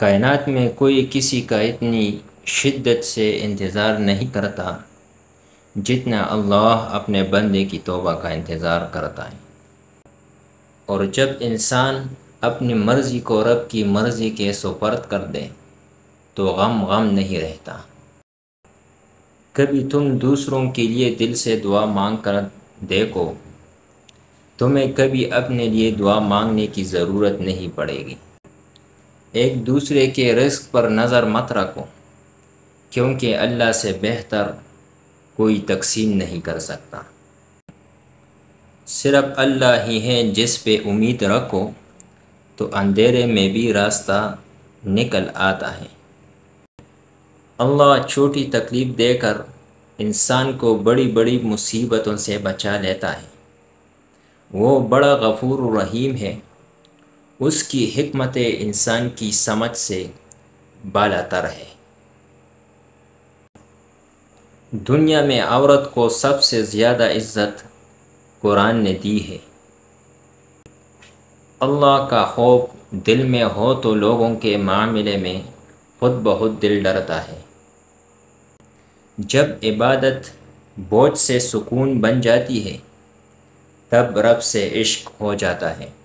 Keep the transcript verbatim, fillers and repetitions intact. कायनात में कोई किसी का इतनी शिद्दत से इंतज़ार नहीं करता जितना अल्लाह अपने बंदे की तौबा का इंतज़ार करता है। और जब इंसान अपनी मर्ज़ी को रब की मर्ज़ी के सुपर्द कर दे तो गम गम नहीं रहता। कभी तुम दूसरों के लिए दिल से दुआ मांग कर देखो, तुम्हें कभी अपने लिए दुआ मांगने की ज़रूरत नहीं पड़ेगी। एक दूसरे के रिस्क पर नज़र मत रखो, क्योंकि अल्लाह से बेहतर कोई तकसीम नहीं कर सकता। सिर्फ़ अल्लाह ही है जिस पे उम्मीद रखो तो अंधेरे में भी रास्ता निकल आता है। अल्लाह छोटी तकलीफ़ देकर इंसान को बड़ी बड़ी मुसीबतों से बचा लेता है। वो बड़ा गफूर रहीम है, उसकी हिकमत इंसान की समझ से बालातर है। दुनिया में औरत को सबसे ज़्यादा इज़्ज़त कुरान ने दी है। अल्लाह का खौफ दिल में हो तो लोगों के मामले में खुद बहुत दिल डरता है। जब इबादत बोझ से सुकून बन जाती है तब रब से इश्क हो जाता है।